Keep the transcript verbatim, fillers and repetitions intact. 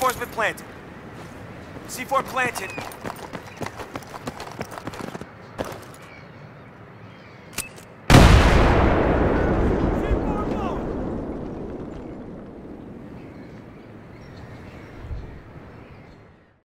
C four's been planted. C four planted.